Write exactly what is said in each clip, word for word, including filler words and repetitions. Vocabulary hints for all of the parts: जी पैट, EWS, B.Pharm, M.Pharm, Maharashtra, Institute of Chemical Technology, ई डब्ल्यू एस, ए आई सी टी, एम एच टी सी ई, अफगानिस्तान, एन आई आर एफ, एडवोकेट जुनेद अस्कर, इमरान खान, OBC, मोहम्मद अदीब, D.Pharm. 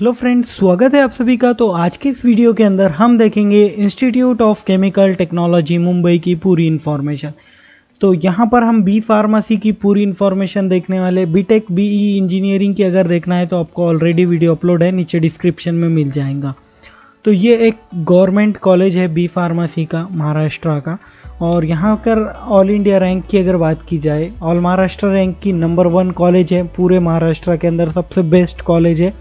Hello friends, स्वागत है आप सभी का। तो आज के इस वीडियो के अंदर हम देखेंगे institute of chemical technology Mumbai की पूरी इन्फॉर्मेशन। तो यहाँ पर हम बी फार्मेसी की पूरी इन्फॉर्मेशन देखने वाले। बीटेक बीई इंजीनियरिंग की अगर देखना है तो आपको ऑलरेडी वीडियो अपलोड है, नीचे डिस्क्रिप्शन में मिल जाएगा। तो ये एक गवर्नमेंट कॉलेज है बी फार्मेसी का, महाराष्ट्र का, और यहाँ पर ऑल इंडिया रैंक की अगर बात की जाए, ऑल महाराष्ट्र रैंक की नंबर वन कॉलेज है पूरे महाराष्ट्र के अंदर, सबसे बेस्ट कॉलेज है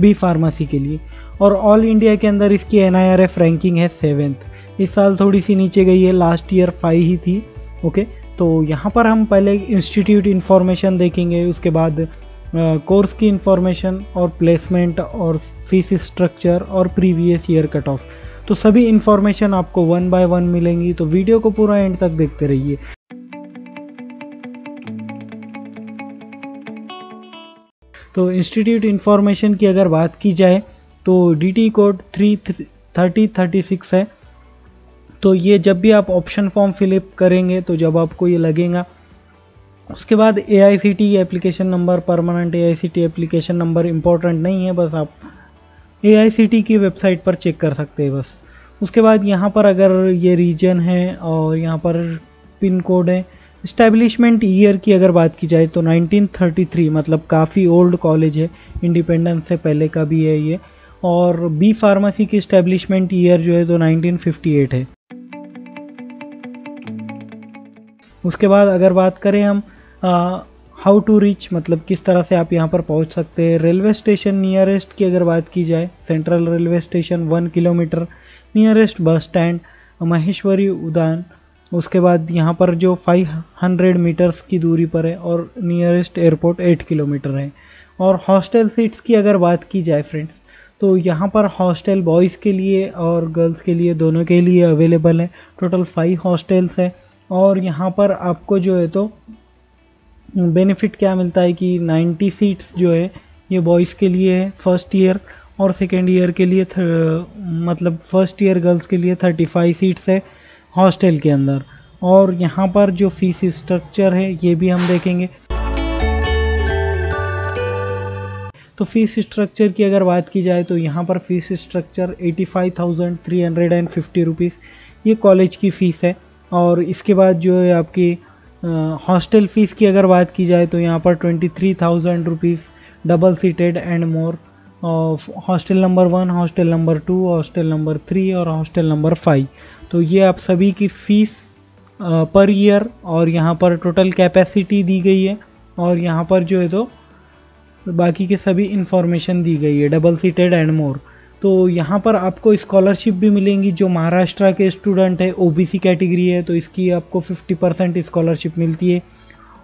बी फार्मेसी के लिए। और ऑल इंडिया के अंदर इसकी एन आई आर एफ ranking है सेवेंथ, इस साल थोड़ी सी नीचे गई है, लास्ट ईयर फाइव ही थी। ओके, तो यहाँ पर हम पहले इंस्टीट्यूट इन्फॉर्मेशन देखेंगे, उसके बाद कोर्स की इन्फॉर्मेशन और प्लेसमेंट और फीस स्ट्रक्चर और प्रीवियस ईयर कट ऑफ। तो सभी इन्फॉर्मेशन आपको वन बाय वन मिलेंगी, तो वीडियो को पूरा एंड तक देखते रहिए। तो इंस्टीट्यूट इन्फॉर्मेशन की अगर बात की जाए तो DT code three thirty thirty six है। तो ये जब भी आप ऑप्शन फॉर्म फिलअप करेंगे तो जब आपको ये लगेगा, उसके बाद ए आई सी टी application number, permanent ए आई सी टी application number important नहीं है, बस आप ए आई सी टी की वेबसाइट पर चेक कर सकते हैं बस। उसके बाद यहाँ पर अगर ये रीजन है और यहाँ पर पिन कोड है। इस्टेब्लिशमेंट ईयर की अगर बात की जाए तो नाइनटीन थर्टी थ्री, मतलब काफ़ी ओल्ड कॉलेज है, इंडिपेंडेंस से पहले का भी है ये। और बी फार्मेसी की इस्टेब्लिशमेंट ईयर जो है तो नाइनटीन फिफ्टी एट है। उसके बाद अगर बात करें हम हाउ टू रीच, मतलब किस तरह से आप यहाँ पर पहुँच सकते हैं। रेलवे स्टेशन नियरेस्ट की अगर बात की जाए, central railway station one kilometre, nearest bus stand Maheshwari Udyan. उसके बाद यहाँ पर जो फाइव हंड्रेड मीटर्स की दूरी पर है, और नियरेस्ट एयरपोर्ट एट किलोमीटर है। और हॉस्टल सीट्स की अगर बात की जाए फ्रेंड्स, तो यहाँ पर हॉस्टल बॉयज़ के लिए और गर्ल्स के लिए, दोनों के लिए अवेलेबल है। टोटल फाइव हॉस्टल्स है। और यहाँ पर आपको जो है तो बेनिफिट क्या मिलता है कि नाइन्टी सीट्स जो है ये बॉयज़ के लिए है फर्स्ट ईयर, और सेकेंड ईयर के लिए मतलब फर्स्ट ईयर गर्ल्स के लिए थर्टी फाइव सीट्स है हॉस्टल के अंदर। और यहाँ पर जो फीस स्ट्रक्चर है ये भी हम देखेंगे। तो फीस स्ट्रक्चर की अगर बात की जाए तो यहाँ पर fees structure eighty five thousand three hundred and fifty rupees ये कॉलेज की फ़ीस है। और इसके बाद जो है आपकी हॉस्टल फ़ीस की अगर बात की जाए तो यहाँ पर twenty three thousand rupees double seated and more. और hostel number one, hostel number two, hostel number three और हॉस्टल नंबर फाइव, तो ये आप सभी की फ़ीस पर ईयर। और यहाँ पर टोटल कैपेसिटी दी गई है, और यहाँ पर जो है तो बाकी के सभी इन्फॉर्मेशन दी गई है, डबल सीटेड एंड मोर। तो यहाँ पर आपको स्कॉलरशिप भी मिलेंगी, जो महाराष्ट्र के स्टूडेंट है, ओबीसी कैटेगरी है तो इसकी आपको फिफ्टी परसेंट स्कॉलरशिप मिलती है।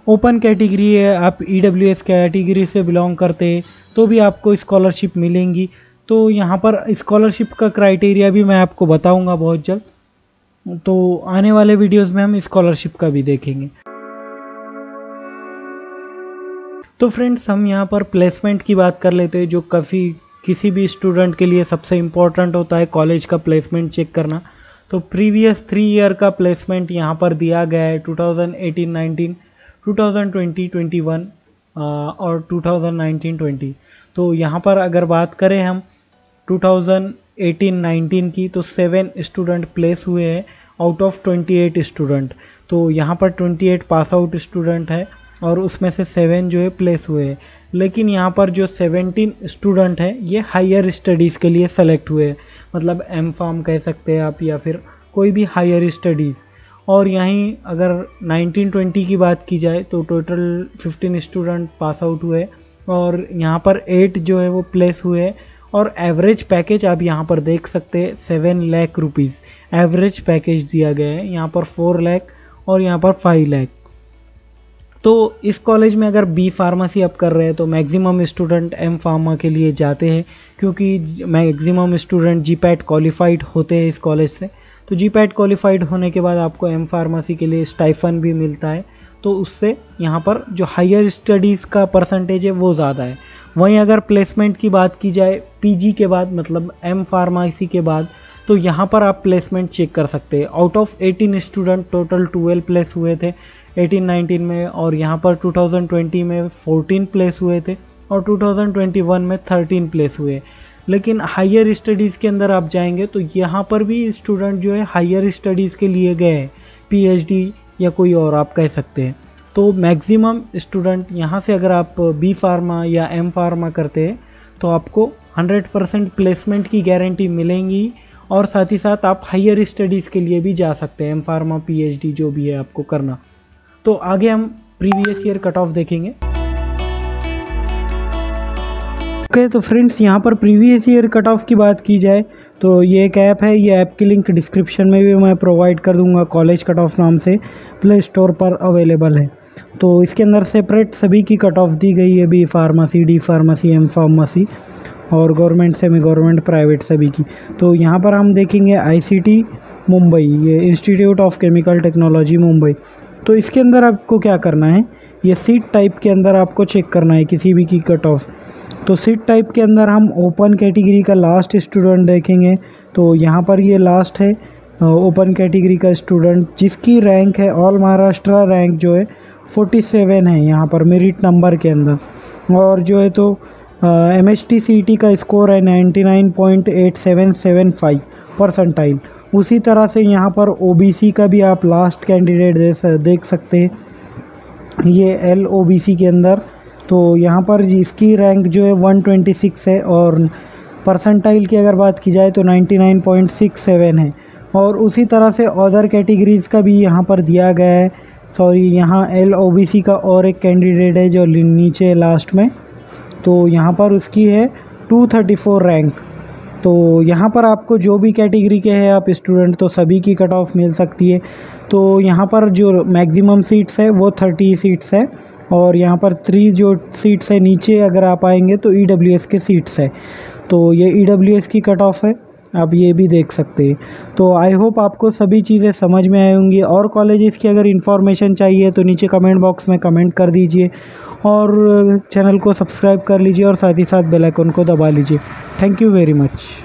ओपन कैटेगरी है, आप ई डब्ल्यू एस कैटेगरी से बिलोंग करते हैं तो भी आपको स्कॉलरशिप मिलेंगी। तो यहाँ पर स्कॉलरशिप का क्राइटेरिया भी मैं आपको बताऊँगा बहुत जल्द, तो आने वाले वीडियोज़ में हम स्कॉलरशिप का भी देखेंगे। तो फ्रेंड्स, हम यहाँ पर प्लेसमेंट की बात कर लेते हैं, जो काफ़ी किसी भी स्टूडेंट के लिए सबसे इम्पॉर्टेंट होता है कॉलेज का प्लेसमेंट चेक करना। तो प्रीवियस थ्री ईयर का प्लेसमेंट यहाँ पर दिया गया है, two thousand eighteen nineteen, two thousand twenty twenty one और टू थाउजेंड नाइनटीन ट्वेंटी। तो यहाँ पर अगर बात करें हम टू थाउजेंड एटीन नाइनटीन की, तो सेवन स्टूडेंट प्लेस हुए हैं out of twenty eight student. तो यहाँ पर twenty eight pass out student है और उसमें से सेवन जो है प्लेस हुए हैं। लेकिन यहाँ पर जो सेवेंटीन स्टूडेंट हैं ये हायर स्टडीज़ के लिए सेलेक्ट हुए हैं, मतलब एम फार्म कह सकते हैं आप, या फिर कोई भी हायर स्टडीज़। और यहीं अगर नाइनटीन ट्वेंटी की बात की जाए तो total fifteen student pass out हुए और यहाँ पर एट जो है वो प्लेस हुए। और एवरेज पैकेज आप यहाँ पर देख सकते हैं, seven lakh rupees average package दिया गया है, यहाँ पर फोर लाख और यहाँ पर फाइव लाख। तो इस कॉलेज में अगर बी फार्मेसी आप कर रहे हैं तो मैक्सिमम स्टूडेंट एम फार्मा के लिए जाते हैं, क्योंकि maximum student जी पैट qualified होते हैं इस कॉलेज से। तो जी पैट क्वालिफाइड होने के बाद आपको एम फार्मेसी के लिए स्टाइफन भी मिलता है, तो उससे यहाँ पर जो हायर स्टडीज़ का परसेंटेज है वो ज़्यादा है। वहीं अगर प्लेसमेंट की बात की जाए पी जी के बाद, मतलब एम फार्मेसी के बाद, तो यहाँ पर आप प्लेसमेंट चेक कर सकते हैं। Out of eighteen student total twelve place हुए थे एटीन नाइनटीन में, और यहाँ पर टू थाउजेंड ट्वेंटी में फोर्टीन प्लेस हुए थे और दो हज़ार इक्कीस में तेरह प्लेस हुए। लेकिन हायर स्टडीज़ के अंदर आप जाएंगे तो यहाँ पर भी स्टूडेंट जो है हायर स्टडीज़ के लिए गए हैं, पीएचडी या कोई और आप कह सकते हैं। तो मैक्सिमम स्टूडेंट यहाँ से अगर आप बी फार्मा या एम फार्मा करते हैं तो आपको सौ परसेंट प्लेसमेंट की गारंटी मिलेंगी और साथ ही साथ आप हायर स्टडीज़ के लिए भी जा सकते हैं, एम फार्मा पीएचडी जो भी है आपको करना। तो आगे हम प्रीवियस ईयर कट ऑफ देखेंगे। ओके okay, तो फ्रेंड्स यहाँ पर प्रीवियस ईयर कट ऑफ की बात की जाए तो ये एक ऐप है, ये ऐप की लिंक डिस्क्रिप्शन में भी मैं प्रोवाइड कर दूंगा, कॉलेज कट ऑफ नाम से प्ले स्टोर पर अवेलेबल है। तो इसके अंदर सेपरेट सभी की कट ऑफ दी गई है, B pharmacy, D pharmacy, M pharmacy और गवर्नमेंट सेमी गवर्नमेंट प्राइवेट सभी की। तो यहाँ पर हम देखेंगे आईसीटी मुंबई, ये institute of chemical technology Mumbai. तो इसके अंदर आपको क्या करना है, ये सीट टाइप के अंदर आपको चेक करना है किसी भी की कट ऑफ। तो सीट टाइप के अंदर हम ओपन कैटेगरी का लास्ट स्टूडेंट देखेंगे। तो यहाँ पर ये लास्ट है ओपन कैटेगरी का स्टूडेंट जिसकी रैंक है ऑल महाराष्ट्र रैंक जो है सैंतालीस है यहाँ पर मेरिट नंबर के अंदर, और जो है तो एम एच टी सी ई का स्कोर है निन्यानवे पॉइंट आठ सात सात पाँच परसेंटाइल। उसी तरह से यहाँ पर ओ बी सी का भी आप लास्ट कैंडिडेट देख सकते हैं, ये एल ओ बी सी के अंदर। तो यहाँ पर इसकी रैंक जो है एक सौ छब्बीस है और परसेंटाइल की अगर बात की जाए तो निन्यानवे पॉइंट सड़सठ है। और उसी तरह से अदर कैटेगरीज़ का भी यहाँ पर दिया गया है, सॉरी यहाँ एल ओ बी सी का और एक कैंडिडेट है जो नीचे लास्ट में, तो यहाँ पर उसकी है दो सौ चौंतीस रैंक। तो यहाँ पर आपको जो भी कैटेगरी के हैं आप स्टूडेंट तो सभी की कट ऑफ मिल सकती है। तो यहाँ पर जो मैक्सिमम सीट्स है वो तीस सीट्स है और यहाँ पर तीन जो सीट्स है नीचे अगर आप आएंगे तो ईडब्ल्यूएस के सीट्स है। तो ये ईडब्ल्यूएस की कट ऑफ है, आप ये भी देख सकते हैं। तो आई होप आपको सभी चीज़ें समझ में आई होंगी। और कॉलेजेस की अगर इन्फॉर्मेशन चाहिए तो नीचे कमेंट बॉक्स में कमेंट कर दीजिए और चैनल को सब्सक्राइब कर लीजिए और साथ ही साथ बेल आइकन को दबा लीजिए। Thank you very much.